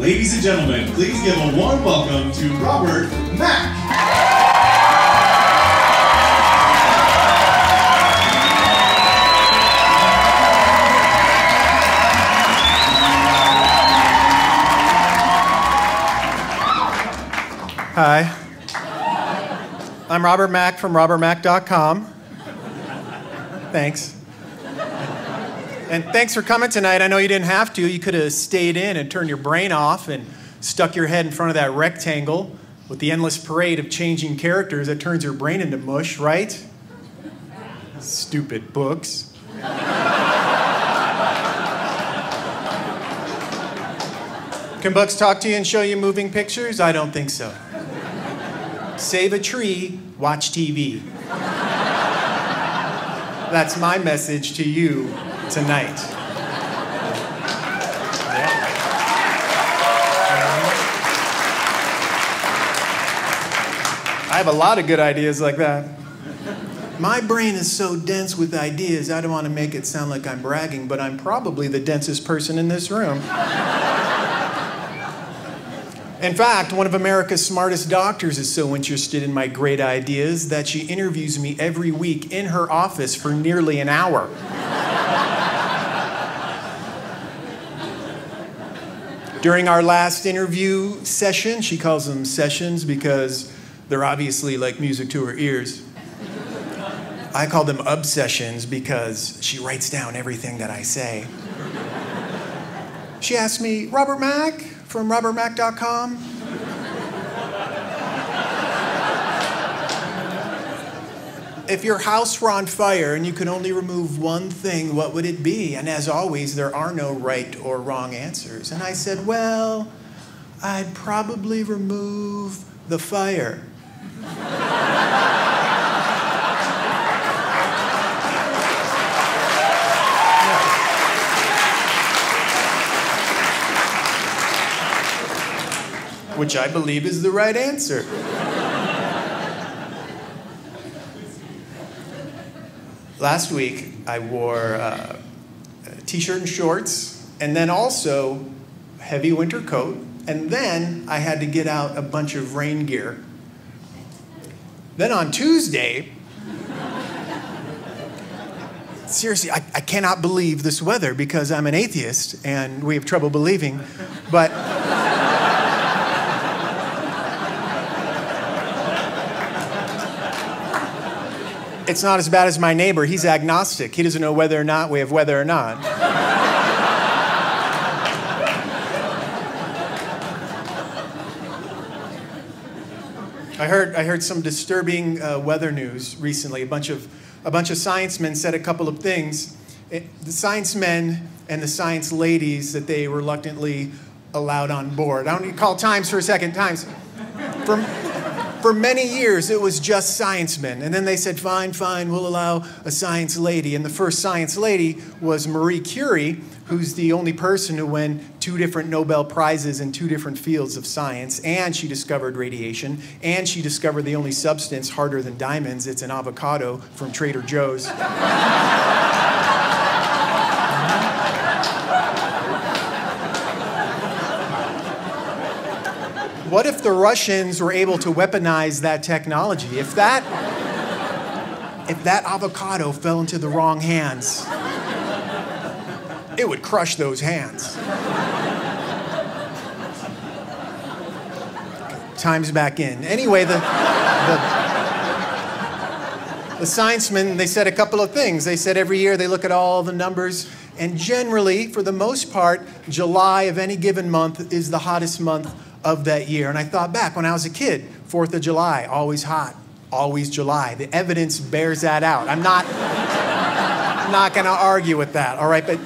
Ladies and gentlemen, please give a warm welcome to Robert Mac. Hi, I'm Robert Mac from robertmac.com. Thanks. And thanks for coming tonight. I know you didn't have to. You could have stayed in and turned your brain off and stuck your head in front of that rectangle with the endless parade of changing characters that turns your brain into mush, right? Stupid books. Can books talk to you and show you moving pictures? I don't think so. Save a tree, watch TV. That's my message to you tonight. I have a lot of good ideas like that. My brain is so dense with ideas, I don't want to make it sound like I'm bragging, but I'm probably the densest person in this room. In fact, one of America's smartest doctors is so interested in my great ideas that she interviews me every week in her office for nearly an hour. During our last interview session, she calls them sessions because they're obviously like music to her ears. I call them obsessions because she writes down everything that I say. She asked me, Robert Mac? From robertmac.com. If your house were on fire and you could only remove one thing, what would it be? And as always, there are no right or wrong answers. And I said, well, I'd probably remove the fire. Which I believe is the right answer. Last week, I wore a t-shirt and shorts, and then also a heavy winter coat, and then I had to get out a bunch of rain gear. Then on Tuesday, seriously, I cannot believe this weather because I'm an atheist, and we have trouble believing, but... It's not as bad as my neighbor. He's agnostic. He doesn't know whether or not we have weather or not. I heard some disturbing weather news recently. A bunch of science men said a couple of things. The science men and the science ladies that they reluctantly allowed on board. I don't need to call times for a second. Times. For many years, it was just science men. And then they said, fine, fine, we'll allow a science lady. And the first science lady was Marie Curie, who's the only person who won 2 different Nobel Prizes in 2 different fields of science. And she discovered radiation. And she discovered the only substance harder than diamonds. It's an avocado from Trader Joe's. What if the Russians were able to weaponize that technology? If that avocado fell into the wrong hands, it would crush those hands. Time's back in. Anyway, the science men, they said a couple of things. They said every year they look at all the numbers, and generally, for the most part, July of any given month is the hottest month of that year. And I thought back when I was a kid, 4th of July, always hot, always July. The evidence bears that out. I'm not going to argue with that, all right? But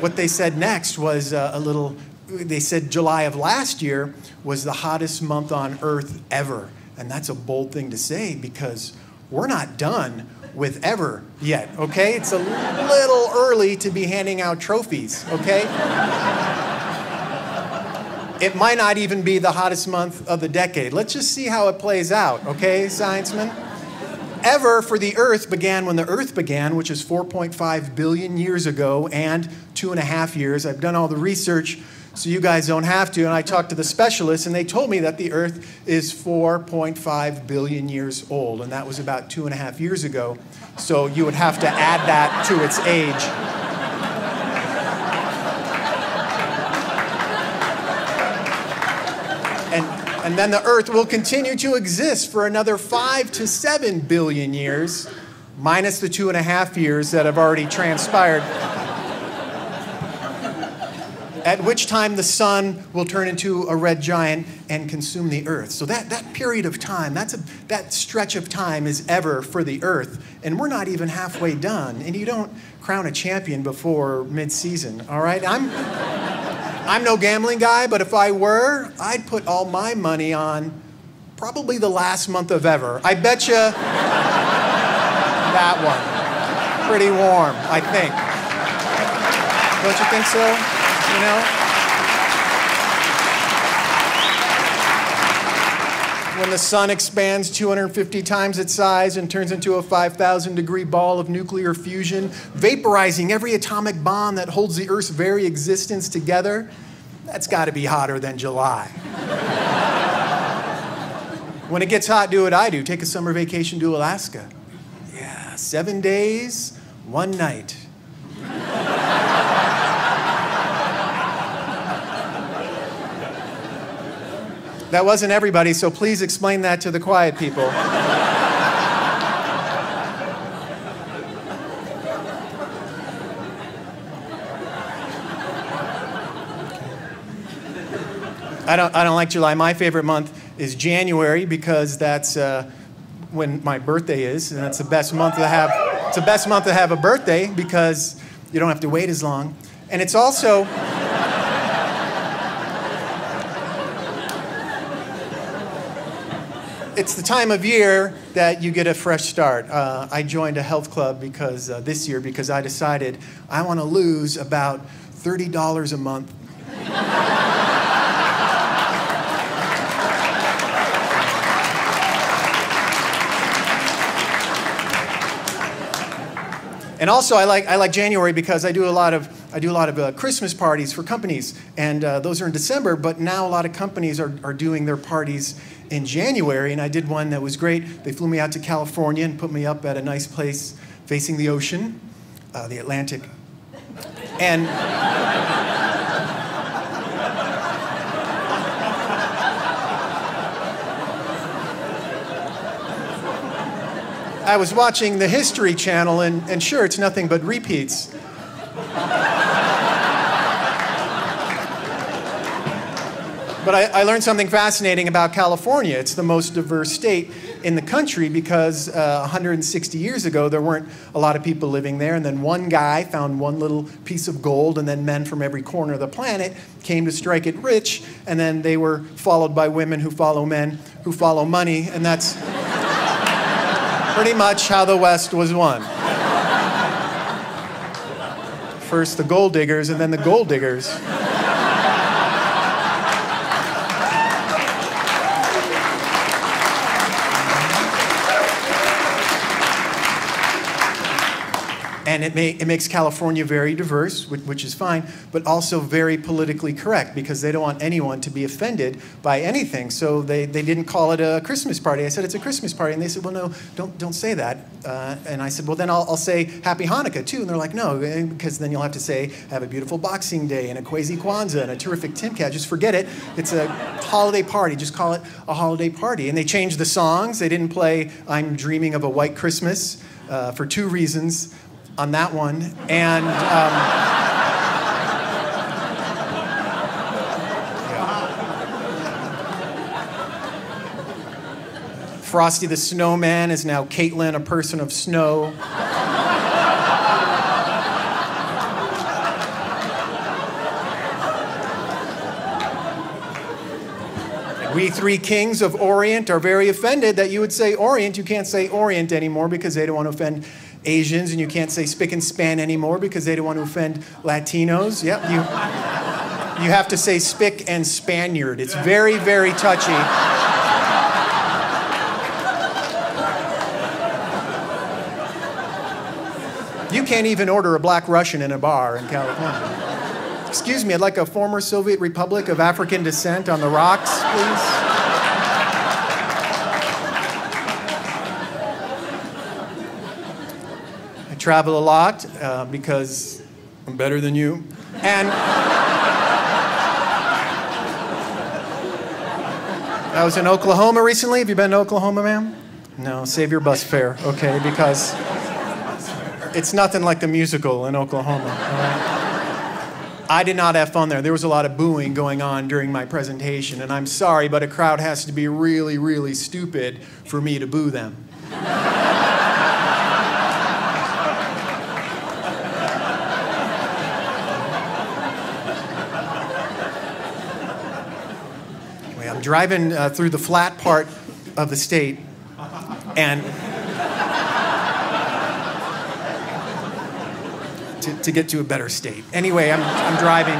what they said next was they said July of last year was the hottest month on earth ever. And that's a bold thing to say because we're not done with ever yet, okay? It's a little early to be handing out trophies, okay? It might not even be the hottest month of the decade. Let's just see how it plays out, okay, sciencemen? Ever for the Earth began when the Earth began, which is 4.5 billion years ago and 2.5 years. I've done all the research so you guys don't have to. And I talked to the specialists, and they told me that the Earth is 4.5 billion years old, and that was about 2.5 years ago. So you would have to add that to its age. And then the Earth will continue to exist for another 5 to 7 billion years, minus the 2.5 years that have already transpired. At which time the sun will turn into a red giant and consume the Earth. So that period of time, that stretch of time is ever for the Earth. And we're not even halfway done. And you don't crown a champion before mid-season, all right? I'm no gambling guy, but if I were, I'd put all my money on probably the last month of ever. I bet you that one. Pretty warm, I think. Don't you think so? You know? When the sun expands 250 times its size and turns into a 5,000-degree ball of nuclear fusion, vaporizing every atomic bomb that holds the Earth's very existence together, that's got to be hotter than July. When it gets hot, do what I do. Take a summer vacation to Alaska. Yeah, 7 days, one night. That wasn't everybody, so please explain that to the quiet people. I don't like July. My favorite month is January, because that's when my birthday is, and that's the best month to have. It's the best month to have a birthday because you don't have to wait as long, and it's also. It's the time of year that you get a fresh start. I joined a health club because this year, because I decided I want to lose about $30 a month. And also, I like January because I do a lot of Christmas parties for companies, and those are in December. But now a lot of companies are doing their parties in January, and I did one that was great. They flew me out to California and put me up at a nice place facing the ocean, the Atlantic, and. I was watching the History Channel, and sure, it's nothing but repeats. But I learned something fascinating about California. It's the most diverse state in the country because 160 years ago, there weren't a lot of people living there. And then one guy found one little piece of gold, and then men from every corner of the planet came to strike it rich. And then they were followed by women who follow men who follow money. And that's pretty much how the West was won. First the gold diggers, and then the gold diggers. And it makes California very diverse, which is fine, but also very politically correct, because they don't want anyone to be offended by anything. So they didn't call it a Christmas party. I said, it's a Christmas party. And they said, well, no, don't say that. And I said, well, then I'll say Happy Hanukkah, too. And they're like, no, because then you'll have to say, have a beautiful Boxing Day and a Kwesi Kwanzaa and a terrific Timcat. Just forget it. It's a holiday party. Just call it a holiday party. And they changed the songs. They didn't play I'm Dreaming of a White Christmas for two reasons. On that one, and yeah. Frosty the Snowman is now Caitlin, a person of snow. We three kings of Orient are very offended that you would say Orient. You can't say Orient anymore because they don't want to offend Asians, and you can't say spick and span anymore because they don't want to offend Latinos. Yep, you have to say spick and Spaniard. It's very, very touchy. You can't even order a Black Russian in a bar in California. Excuse me, I'd like a former Soviet Republic of African descent on the rocks, please. I travel a lot because I'm better than you. And... I was in Oklahoma recently. Have you been to Oklahoma, ma'am? No, save your bus fare, okay? Because it's nothing like the musical in Oklahoma. I did not have fun there. There was a lot of booing going on during my presentation, and I'm sorry, but a crowd has to be really, really stupid for me to boo them. I'm driving through the flat part of the state, and to get to a better state. Anyway, I'm driving,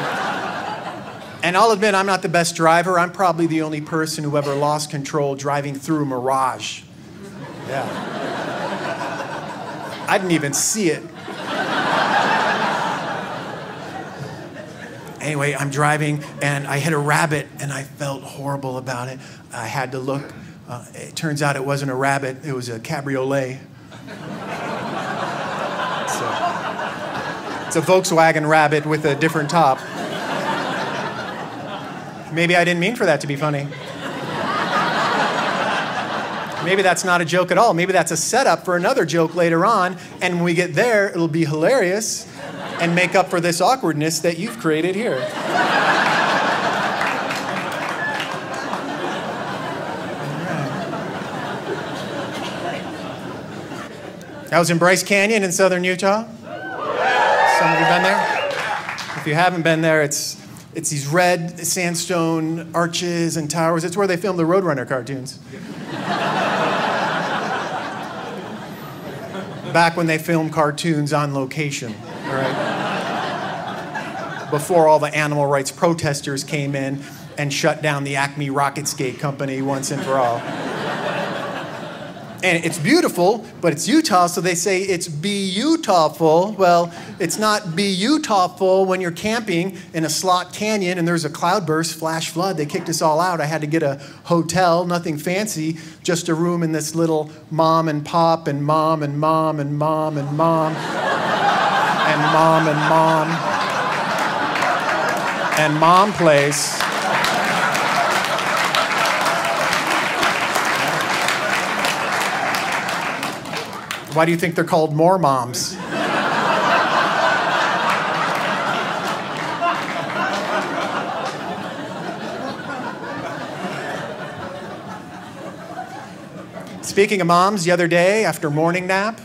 and I'll admit I'm not the best driver. I'm probably the only person who ever lost control driving through a mirage. Yeah, I didn't even see it. Anyway, I'm driving, and I hit a rabbit, and I felt horrible about it. I had to look. It turns out it wasn't a rabbit. It was a cabriolet. It's a Volkswagen Rabbit with a different top. Maybe I didn't mean for that to be funny. Maybe that's not a joke at all. Maybe that's a setup for another joke later on, and when we get there, it'll be hilarious and make up for this awkwardness that you've created here. I was in Bryce Canyon in southern Utah. Some of you been there? If you haven't been there, it's these red sandstone arches and towers. It's where they filmed the Roadrunner cartoons. Back when they filmed cartoons on location. All right. Before all the animal rights protesters came in and shut down the Acme Rocketscape Company once and for all. And it's beautiful, but it's Utah, so they say it's be-Utahful. Well, it's not be-Utahful when you're camping in a slot canyon and there's a cloudburst, flash flood. They kicked us all out. I had to get a hotel, nothing fancy, just a room in this little mom and pop and mom and mom and mom and mom. And mom and mom and mom place. Why do you think they're called more moms? Speaking of moms, the other day after morning nap,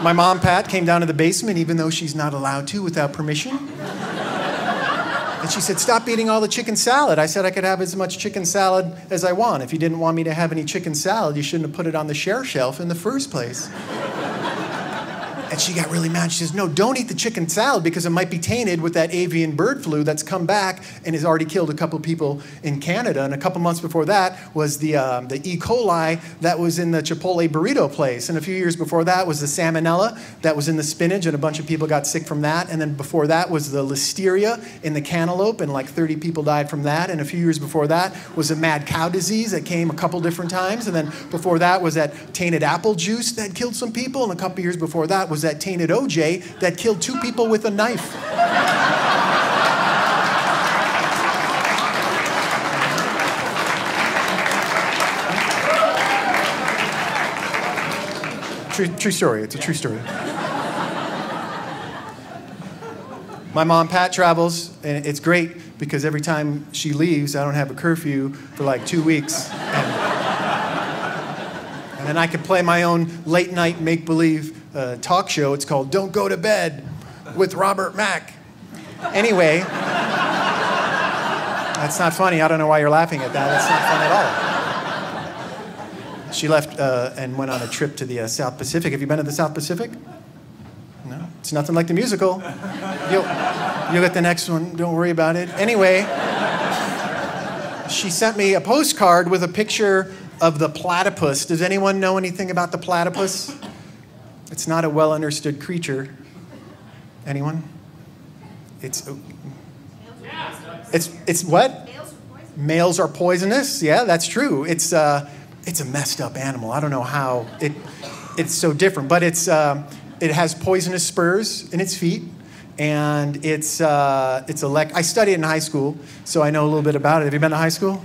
my mom, Pat, came down to the basement, even though she's not allowed to without permission. And she said, "Stop eating all the chicken salad." I said I could have as much chicken salad as I want. If you didn't want me to have any chicken salad, you shouldn't have put it on the share shelf in the first place. And she got really mad. She says, "No, don't eat the chicken salad because it might be tainted with that avian bird flu that's come back and has already killed a couple people in Canada." And a couple months before that was the E. coli that was in the Chipotle burrito place. And a few years before that was the salmonella that was in the spinach, and a bunch of people got sick from that. And then before that was the listeria in the cantaloupe, and like 30 people died from that. And a few years before that was the mad cow disease that came a couple different times. And then before that was that tainted apple juice that killed some people. And a couple years before that was that tainted OJ that killed two people with a knife. True story, it's a true story. My mom, Pat, travels, and it's great because every time she leaves, I don't have a curfew for like 2 weeks. And I could play my own late night make-believe talk show. It's called Don't Go to Bed with Robert Mac. Anyway, that's not funny. I don't know why you're laughing at that. That's not fun at all. She left and went on a trip to the South Pacific. Have you been to the South Pacific? No? It's nothing like the musical. You'll get the next one. Don't worry about it. Anyway, she sent me a postcard with a picture of the platypus. Does anyone know anything about the platypus? It's not a well-understood creature. Anyone? It's what? Males are poisonous. Yeah, that's true. It's a messed up animal. I don't know how it's so different, but it has poisonous spurs in its feet, and it's a I studied in high school, so I know a little bit about it. Have you been to high school?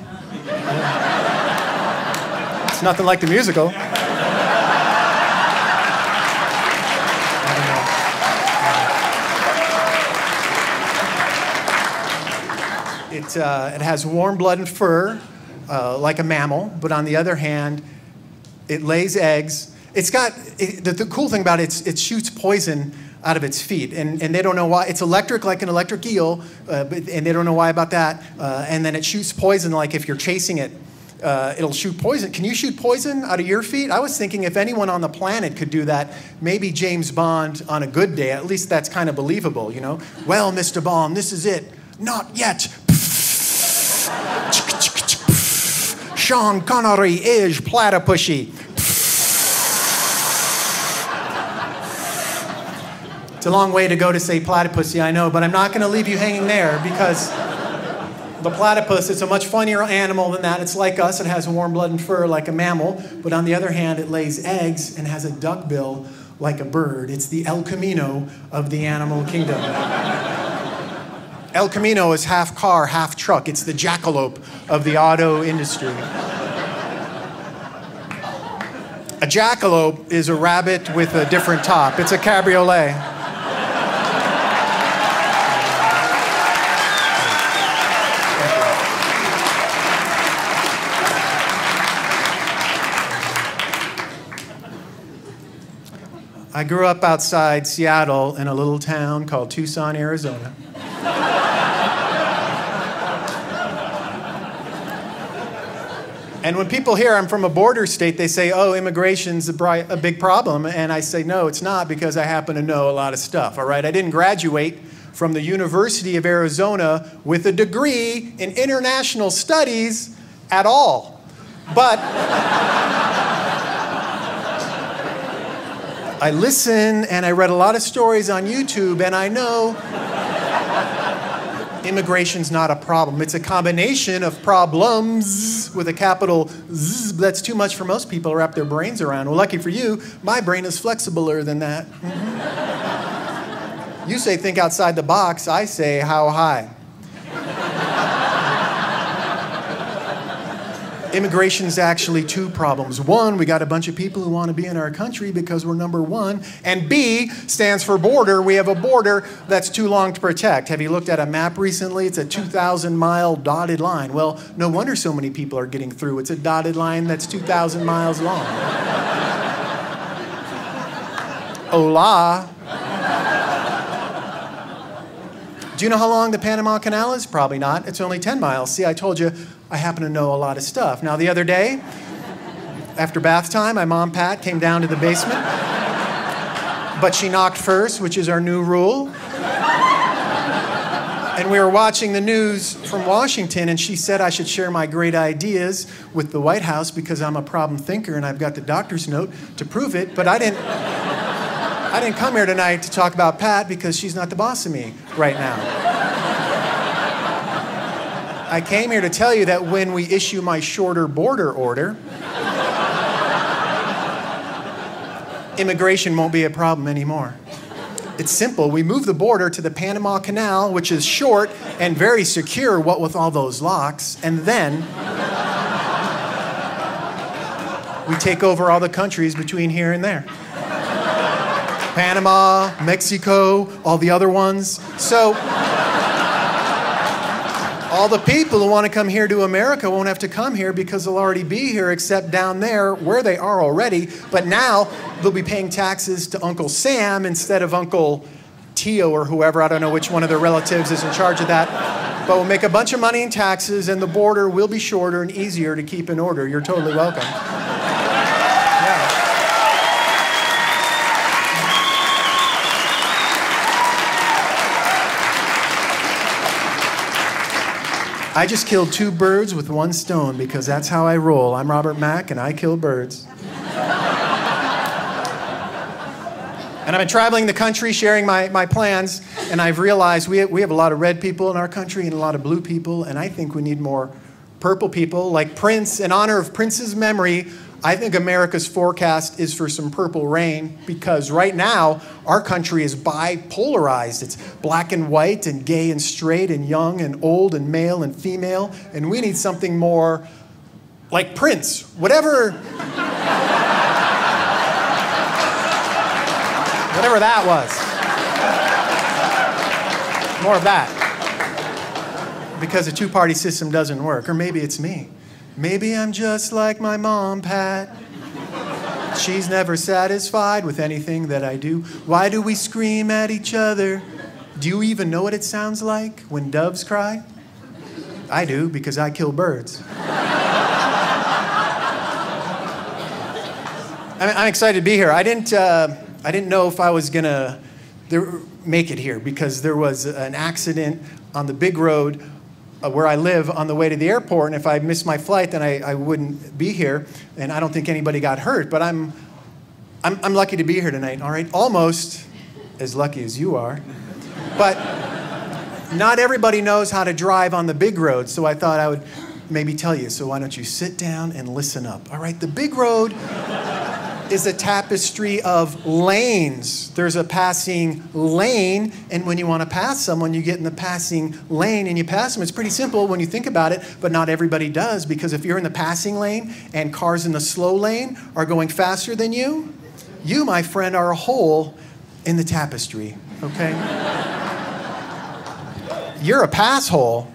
It's nothing like the musical. It has warm blood and fur, like a mammal, but on the other hand, it lays eggs. The cool thing about it is it shoots poison out of its feet, and they don't know why. It's electric, like an electric eel, and they don't know why about that. And then it shoots poison, like if you're chasing it, it'll shoot poison. Can you shoot poison out of your feet? I was thinking if anyone on the planet could do that, maybe James Bond on a good day. At least that's kind of believable, you know? Well, Mr. Bond, this is it. Not yet. Sean Connery is platypushy. It's a long way to go to say platypussy, I know, but I'm not going to leave you hanging there because the platypus is a much funnier animal than that. It's like us. It has warm blood and fur like a mammal, but on the other hand, it lays eggs and has a duck bill like a bird. It's the El Camino of the animal kingdom. El Camino is half car, half truck. It's the jackalope of the auto industry. A jackalope is a rabbit with a different top. It's a cabriolet. I grew up outside Seattle in a little town called Tucson, Arizona. And when people hear I'm from a border state, they say, oh, immigration's a big problem. And I say, no, it's not, because I happen to know a lot of stuff, all right? I didn't graduate from the University of Arizona with a degree in international studies at all. But I listen and I read a lot of stories on YouTube, and I know immigration's not a problem. It's a combination of problems with a capital Z. That's too much for most people to wrap their brains around. Well, lucky for you, my brain is flexibler than that. Mm-hmm. You say think outside the box. I say how high. Immigration's actually two problems. One, we got a bunch of people who want to be in our country because we're number one. And B stands for border. We have a border that's too long to protect. Have you looked at a map recently? It's a 2,000-mile dotted line. Well, no wonder so many people are getting through. It's a dotted line that's 2,000 miles long. Hola. Do you know how long the Panama Canal is? Probably not. It's only 10 miles. See, I told you I happen to know a lot of stuff. Now, the other day, after bath time, my mom, Pat, came down to the basement. But she knocked first, which is our new rule. And we were watching the news from Washington, and she said I should share my great ideas with the White House because I'm a problem thinker and I've got the doctor's note to prove it. But I didn't come here tonight to talk about Pat because she's not the boss of me right now. I came here to tell you that when we issue my shorter border order, immigration won't be a problem anymore. It's simple. We move the border to the Panama Canal, which is short and very secure, what with all those locks, and then we take over all the countries between here and there. Panama, Mexico, all the other ones. So all the people who want to come here to America won't have to come here because they'll already be here, except down there where they are already. But now they'll be paying taxes to Uncle Sam instead of Uncle Tio or whoever. I don't know which one of their relatives is in charge of that. But we'll make a bunch of money in taxes, and the border will be shorter and easier to keep in order. You're totally welcome. I just killed two birds with one stone because that's how I roll. I'm Robert Mac, and I kill birds. And I've been traveling the country sharing my plans, and I've realized we have a lot of red people in our country and a lot of blue people, and I think we need more purple people. Like Prince, in honor of Prince's memory, I think America's forecast is for some purple rain, because right now our country is bipolarized. It's black and white and gay and straight and young and old and male and female. And we need something more like Prince, whatever that was. More of that. Because a two-party system doesn't work. Or maybe it's me. Maybe I'm just like my mom, Pat. She's never satisfied with anything that I do. Why do we scream at each other? Do you even know what it sounds like when doves cry? I do, because I kill birds. I'm excited to be here. I didn't know if I was gonna make it here, because there was an accident on the big road where I live on the way to the airport, and if I missed my flight, then I wouldn't be here, and I don't think anybody got hurt, but I'm lucky to be here tonight, all right? Almost as lucky as you are, but not everybody knows how to drive on the big road, so I thought I would maybe tell you, so why don't you sit down and listen up, all right? The big road is a tapestry of lanes. There's a passing lane, and when you want to pass someone, you get in the passing lane and you pass them. It's pretty simple when you think about it, but not everybody does, because if you're in the passing lane and cars in the slow lane are going faster than you, you, my friend, are a hole in the tapestry, okay? You're a pass hole.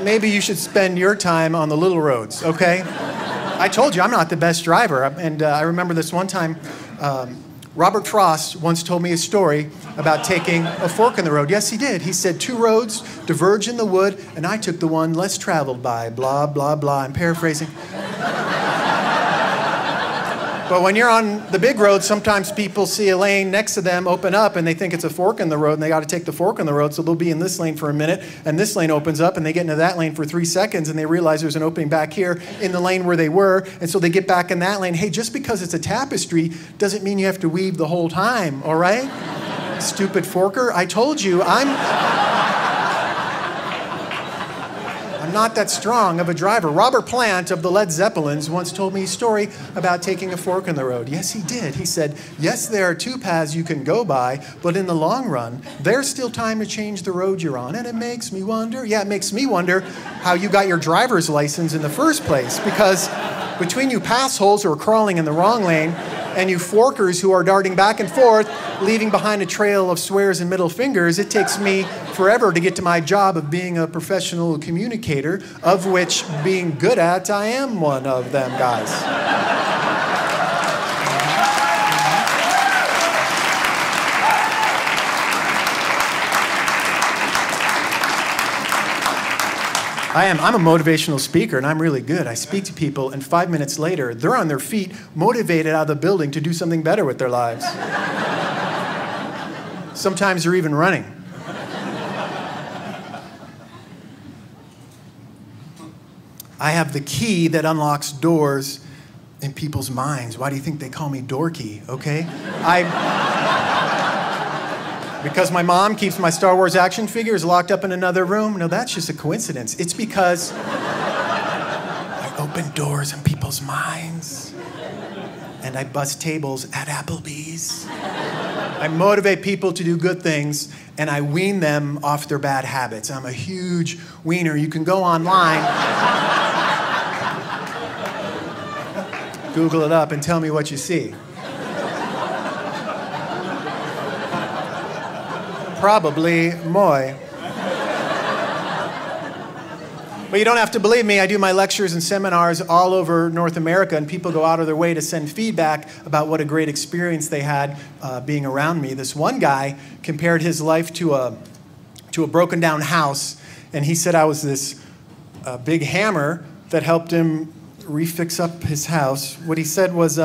Maybe you should spend your time on the little roads, okay? I told you, I'm not the best driver. And I remember this one time, Robert Frost once told me a story about taking a fork in the road. Yes, he did. He said, two roads diverge in the wood, and I took the one less traveled by, blah, blah, blah. I'm paraphrasing. But when you're on the big road, sometimes people see a lane next to them open up and they think it's a fork in the road and they got to take the fork in the road. So they'll be in this lane for a minute and this lane opens up and they get into that lane for 3 seconds and they realize there's an opening back here in the lane where they were. And so they get back in that lane. Hey, just because it's a tapestry doesn't mean you have to weave the whole time, all right? Stupid forker. I told you, I'm not that strong of a driver. Robert Plant of the Led Zeppelins once told me a story about taking a fork in the road. Yes, he did. He said, yes, there are two paths you can go by, but in the long run, there's still time to change the road you're on. And it makes me wonder, yeah, it makes me wonder how you got your driver's license in the first place, because between you passholes who are crawling in the wrong lane and you forkers who are darting back and forth, leaving behind a trail of swears and middle fingers, it takes me forever to get to my job of being a professional communicator, of which being good at, I am one of them guys. I'm a motivational speaker, and I'm really good. I speak to people, and 5 minutes later, they're on their feet, motivated out of the building to do something better with their lives. Sometimes they're even running. I have the key that unlocks doors in people's minds. Why do you think they call me Doorkey, okay? Because my mom keeps my Star Wars action figures locked up in another room. No, that's just a coincidence. It's because I open doors in people's minds, and I bust tables at Applebee's. I motivate people to do good things, and I wean them off their bad habits. I'm a huge wiener. You can go online, Google it up, and tell me what you see. Probably moi. But you don't have to believe me. I do my lectures and seminars all over North America, and people go out of their way to send feedback about what a great experience they had being around me. This one guy compared his life to a broken down house, and he said I was this big hammer that helped him refix up his house. What he said was,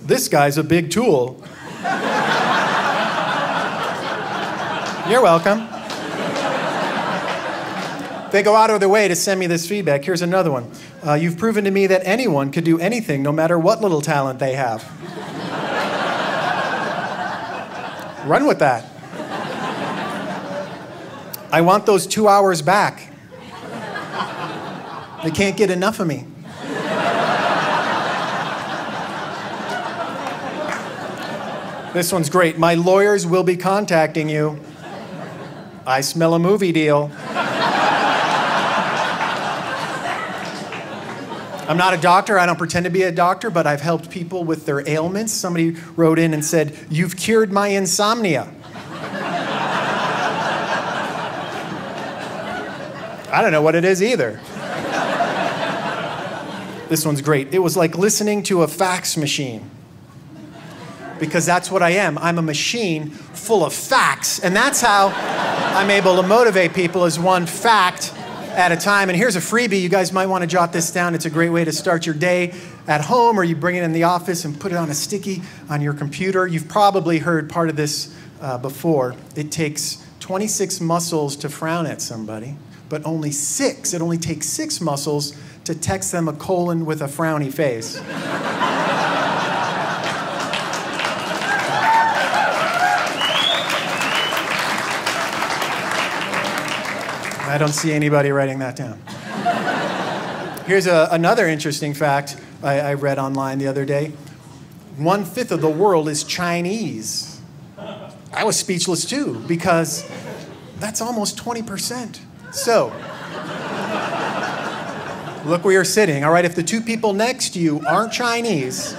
this guy's a big tool. You're welcome. They go out of their way to send me this feedback. Here's another one. You've proven to me that anyone could do anything, no matter what little talent they have. Run with that. I want those 2 hours back. They can't get enough of me. This one's great. My lawyers will be contacting you. I smell a movie deal. I'm not a doctor. I don't pretend to be a doctor, but I've helped people with their ailments. Somebody wrote in and said, "You've cured my insomnia." I don't know what it is either. This one's great. It was like listening to a fax machine. Because that's what I am. I'm a machine full of facts. And that's how I'm able to motivate people, is one fact at a time. And here's a freebie. You guys might want to jot this down. It's a great way to start your day at home, or you bring it in the office and put it on a sticky on your computer. You've probably heard part of this before. It takes 26 muscles to frown at somebody, but only six. It only takes six muscles to text them a colon with a frowny face. I don't see anybody writing that down. Here's another interesting fact I read online the other day. 1/5 of the world is Chinese. I was speechless too, because that's almost 20%. So, look where you're sitting, all right? If the two people next to you aren't Chinese,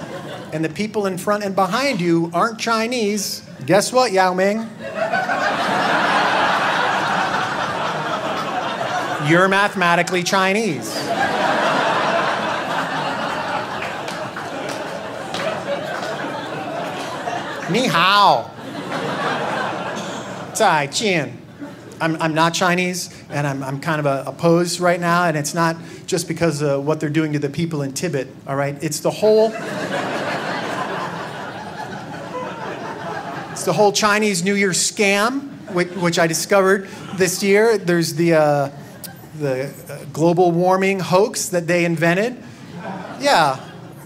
and the people in front and behind you aren't Chinese, guess what, Yao Ming? You're mathematically Chinese. Ni hao. Zai jian. I'm not Chinese, and I'm kind of opposed right now, and it's not just because of what they're doing to the people in Tibet, all right? It's the whole... it's the whole Chinese New Year scam, which I discovered this year. There's the global warming hoax that they invented. Yeah,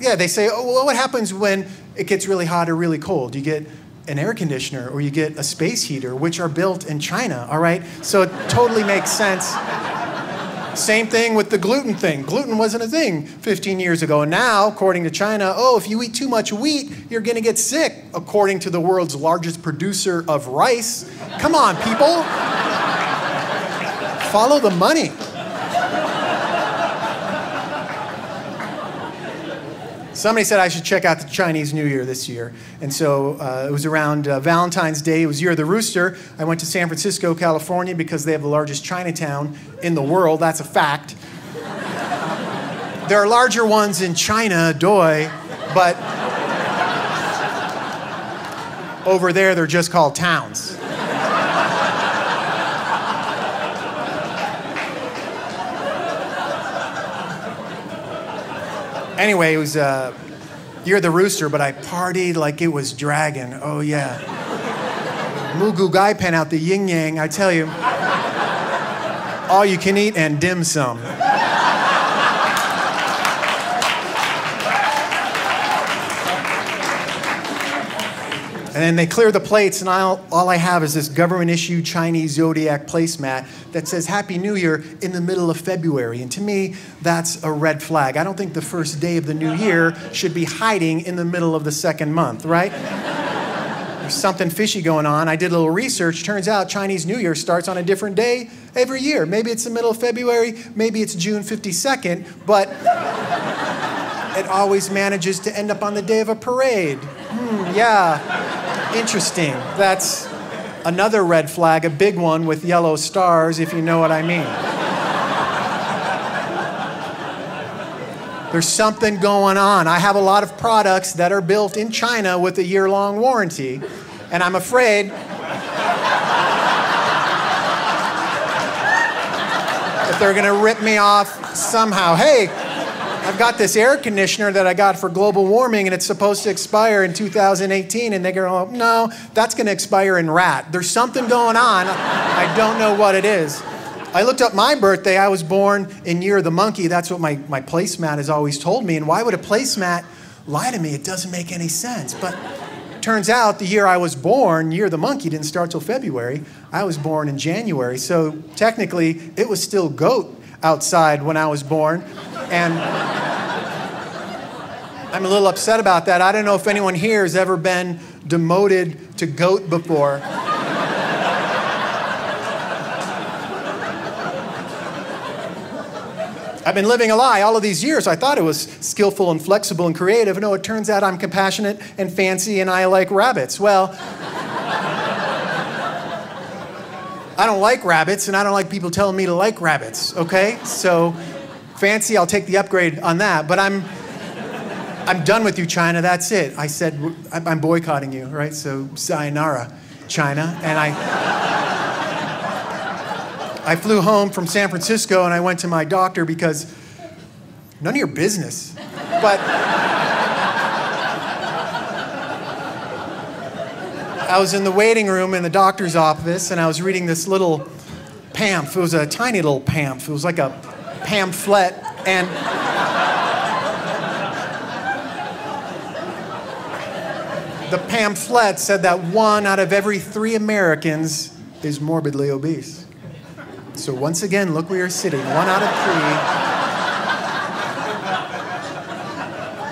they say, oh, well, what happens when it gets really hot or really cold? You get an air conditioner or you get a space heater, which are built in China, all right? So it totally makes sense. Same thing with the gluten thing. Gluten wasn't a thing 15 years ago. And now, according to China, oh, if you eat too much wheat, you're gonna get sick, according to the world's largest producer of rice. Come on, people. Follow the money. Somebody said I should check out the Chinese New Year this year. And so it was around Valentine's Day. It was Year of the Rooster. I went to San Francisco, California, because they have the largest Chinatown in the world. That's a fact. There are larger ones in China, doi, but over there, they're just called towns. Anyway, it was Year of the Rooster, but I partied like it was dragon. Oh, yeah. Mugu Gai Pen out the yin yang, I tell you. All you can eat and dim sum. And then they clear the plates, and all I have is this government-issued Chinese zodiac placemat that says Happy New Year in the middle of February. And to me, that's a red flag. I don't think the first day of the new year should be hiding in the middle of the second month, right? There's something fishy going on. I did a little research. Turns out Chinese New Year starts on a different day every year. Maybe it's the middle of February. Maybe it's June 52nd. But it always manages to end up on the day of a parade. Yeah. Interesting. That's another red flag, a big one with yellow stars, if you know what I mean. There's something going on. I have a lot of products that are built in China with a year-long warranty, and I'm afraid that they're going to rip me off somehow. Hey, I've got this air conditioner that I got for global warming, and it's supposed to expire in 2018, and they go, oh, no, that's going to expire in rat. There's something going on. I don't know what it is. I looked up my birthday. I was born in year of the monkey. That's what my placemat has always told me. And why would a placemat lie to me? It doesn't make any sense. But turns out the year I was born, year of the monkey, didn't start till February. I was born in January. So technically, it was still goat outside when I was born. And I'm a little upset about that. I don't know if anyone here has ever been demoted to goat before. I've been living a lie all of these years. I thought it was skillful and flexible and creative. No, it turns out I'm compassionate and fancy and I like rabbits. Well, I don't like rabbits and I don't like people telling me to like rabbits, okay? So fancy, I'll take the upgrade on that. But I'm done with you, China, that's it. I said, I'm boycotting you, right? So sayonara, China. And I flew home from San Francisco and I went to my doctor because none of your business. But I was in the waiting room in the doctor's office and I was reading this little pamphlet. It was a tiny little pamphlet. It was like a pamphlet. And the pamphlet said that 1 out of every 3 Americans is morbidly obese. So once again, look where you're sitting, 1 out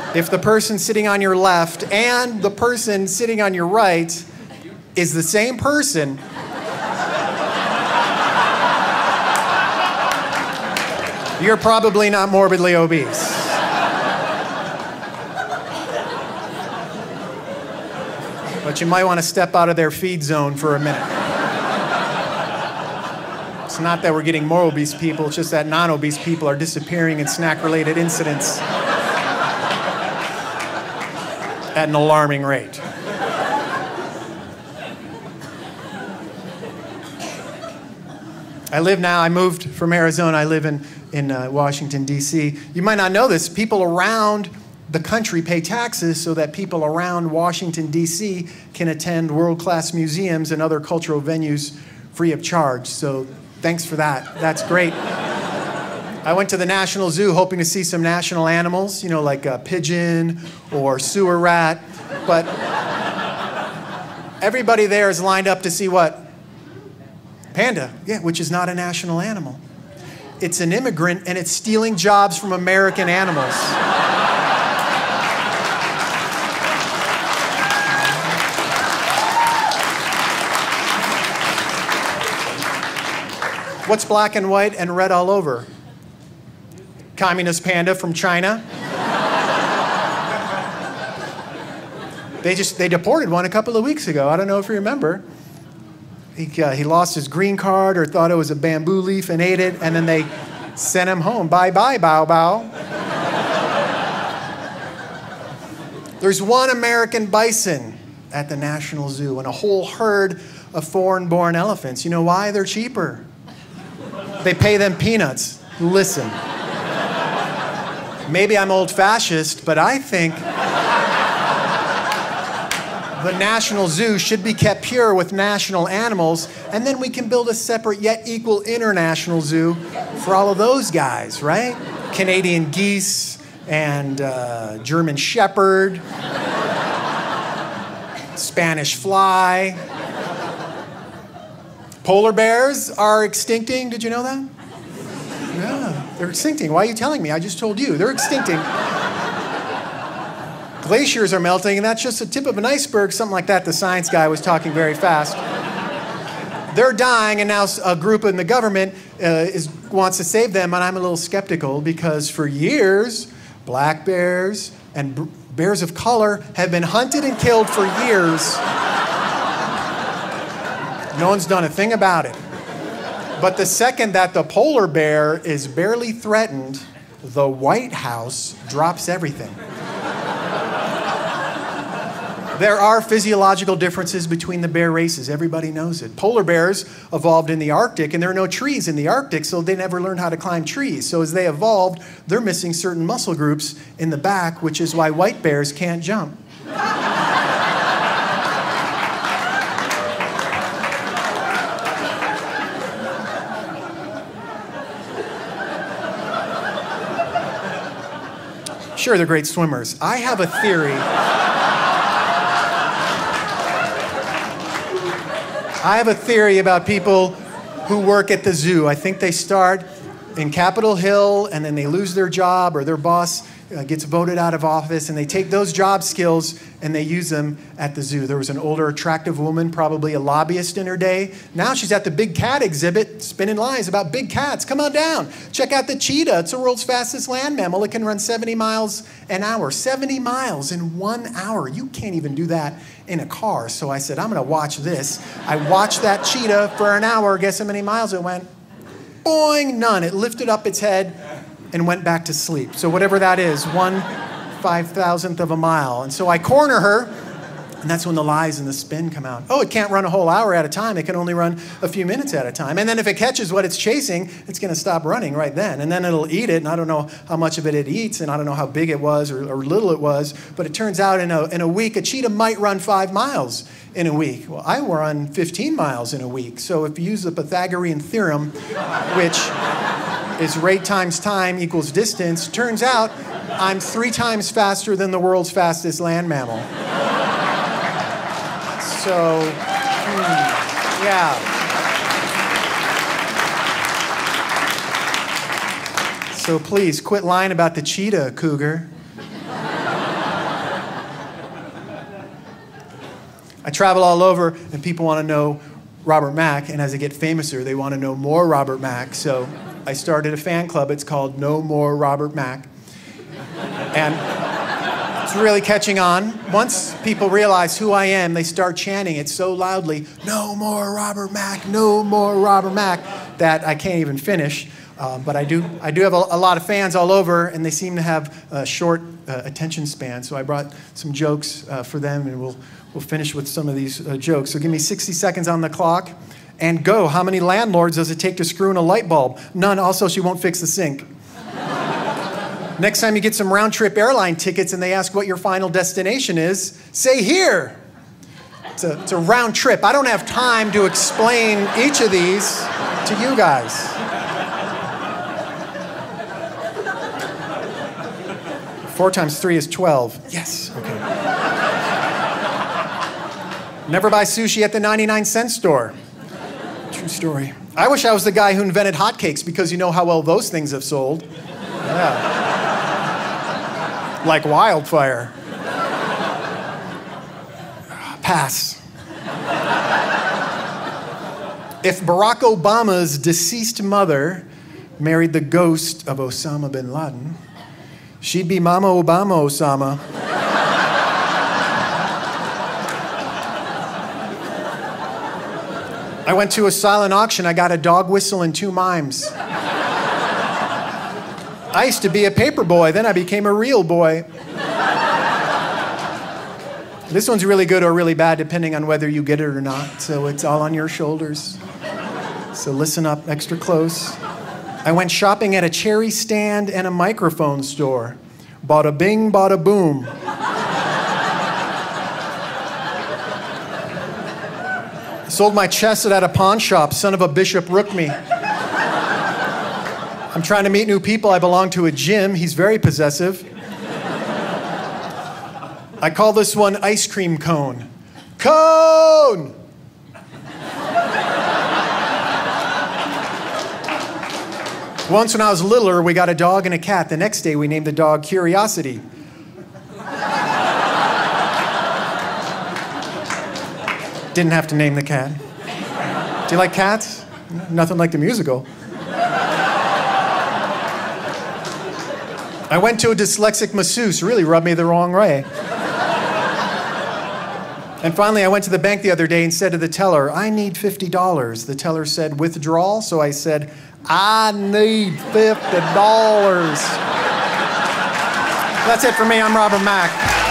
of 3. If the person sitting on your left and the person sitting on your right is the same person, you're probably not morbidly obese. But you might want to step out of their feed zone for a minute. It's not that we're getting more obese people, it's just that non-obese people are disappearing in snack-related incidents at an alarming rate. I moved from Arizona, I live in Washington, D.C. You might not know this, people around the country pay taxes so that people around Washington, D.C. can attend world-class museums and other cultural venues free of charge. So thanks for that. That's great. I went to the National Zoo hoping to see some national animals, you know, like a pigeon or sewer rat. But everybody there is lined up to see what? Panda, yeah, which is not a national animal. It's an immigrant and it's stealing jobs from American animals. What's black and white and red all over? Communist panda from China. They deported one a couple of weeks ago. I don't know if you remember. He lost his green card or thought it was a bamboo leaf and ate it, and then they sent him home. Bye bye, bow bow. There's one American bison at the National Zoo and a whole herd of foreign-born elephants. You know why? They're cheaper. They pay them peanuts. Listen, maybe I'm old fascist, but I think the National Zoo should be kept pure with national animals, and then we can build a separate yet equal international zoo for all of those guys, right? Canadian geese and German shepherd, Spanish fly. Polar bears are extincting. Did you know that? Yeah, they're extincting. Why are you telling me? I just told you. They're extincting. Glaciers are melting, and that's just the tip of an iceberg, something like that. The science guy was talking very fast. They're dying, and now a group in the government wants to save them, and I'm a little skeptical because for years, black bears and bears of color have been hunted and killed for years. No one's done a thing about it. But the second that the polar bear is barely threatened, the White House drops everything. There are physiological differences between the bear races. Everybody knows it. Polar bears evolved in the Arctic, and there are no trees in the Arctic, so they never learned how to climb trees. So as they evolved, they're missing certain muscle groups in the back, which is why white bears can't jump. sure they're great swimmers. I have a theory. I have a theory about people who work at the zoo. I think they start in Capitol Hill and then they lose their job or their boss gets voted out of office, and they take those job skills and they use them at the zoo. There was an older, attractive woman, probably a lobbyist in her day. Now she's at the big cat exhibit spinning lies about big cats. Come on down. Check out the cheetah. It's the world's fastest land mammal. It can run 70 miles an hour. 70 miles in 1 hour. You can't even do that in a car. So I said, I'm going to watch this. I watched that cheetah for an hour. Guess how many miles it went? Boing, none. It lifted up its head and went back to sleep. So whatever that is, 1/5,000th of a mile. And so I corner her, and that's when the lies and the spin come out. Oh, it can't run a whole hour at a time. It can only run a few minutes at a time. And then if it catches what it's chasing, it's going to stop running right then. And then it'll eat it, and I don't know how much of it it eats, and I don't know how big it was or little it was. But it turns out in a week, a cheetah might run 5 miles in a week. Well, I run 15 miles in a week. So if you use the Pythagorean theorem, which is rate times time equals distance, turns out I'm 3 times faster than the world's fastest land mammal. So, yeah. So please, quit lying about the cheetah, cougar. I travel all over and people want to know Robert Mac, and as I get famouser, they want to know more Robert Mac, so I started a fan club. It's called No More Robert Mac. And it's really catching on. Once people realize who I am, they start chanting it so loudly, no more Robert Mac, no more Robert Mac, that I can't even finish. But I do have a lot of fans all over, and they seem to have a short attention span. So I brought some jokes for them, and we'll finish with some of these jokes. So give me 60 seconds on the clock. And go. How many landlords does it take to screw in a light bulb? None. Also, she won't fix the sink. Next time you get some round-trip airline tickets and they ask what your final destination is, say here. It's a round trip. I don't have time to explain each of these to you guys. Four times three is 12. Yes. Okay. Never buy sushi at the 99-cent store. True story. I wish I was the guy who invented hotcakes, because you know how well those things have sold. Yeah. Like wildfire. Pass. If Barack Obama's deceased mother married the ghost of Osama bin Laden, she'd be Mama Obama Osama. I went to a silent auction. I got a dog whistle and 2 mimes. I used to be a paper boy. Then I became a real boy. This one's really good or really bad, depending on whether you get it or not. So it's all on your shoulders. So listen up extra close. I went shopping at a cherry stand and a microphone store. Bada bing, bada boom. Sold my chestnut at a pawn shop, son of a bishop rooked me. I'm trying to meet new people. I belong to a gym. He's very possessive. I call this one ice cream cone. Cone! Once when I was littler, we got a dog and a cat. The next day, we named the dog Curiosity. Didn't have to name the cat. Do you like cats? Nothing like the musical. I went to a dyslexic masseuse, really rubbed me the wrong way. And finally, I went to the bank the other day and said to the teller, I need $50. The teller said, withdrawal? So I said, I need $50. That's it for me. I'm Robert Mac.